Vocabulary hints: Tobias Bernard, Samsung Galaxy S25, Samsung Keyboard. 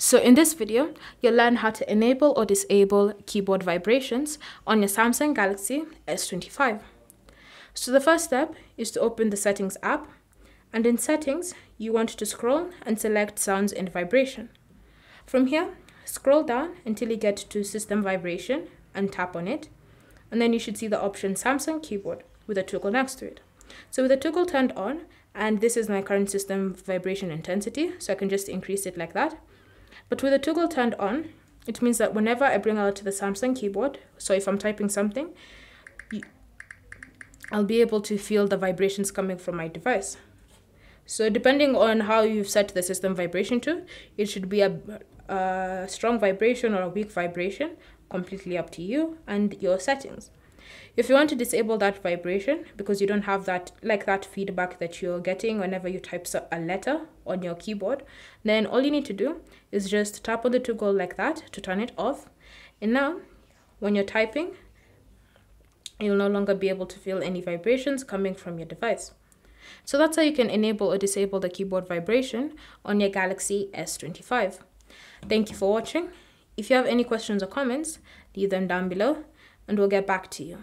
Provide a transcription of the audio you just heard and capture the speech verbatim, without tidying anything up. So in this video, you'll learn how to enable or disable keyboard vibrations on your Samsung Galaxy S twenty-five. So the first step is to open the Settings app, and in Settings, you want to scroll and select Sounds and Vibration. From here, scroll down until you get to System Vibration and tap on it, and then you should see the option Samsung Keyboard with a toggle next to it. So with the toggle turned on, and this is my current system vibration intensity, so I can just increase it like that. But with the toggle turned on, it means that whenever I bring out to the Samsung keyboard, so if I'm typing something, I'll be able to feel the vibrations coming from my device. So depending on how you've set the system vibration to, it should be a, a strong vibration or a weak vibration, completely up to you and your settings. If you want to disable that vibration because you don't have that like that feedback that you're getting whenever you type a letter on your keyboard, then all you need to do is just tap on the toggle like that to turn it off. And now when you're typing, you'll no longer be able to feel any vibrations coming from your device. So that's how you can enable or disable the keyboard vibration on your Galaxy S twenty-five. Thank you for watching. If you have any questions or comments, leave them down below, and we'll get back to you.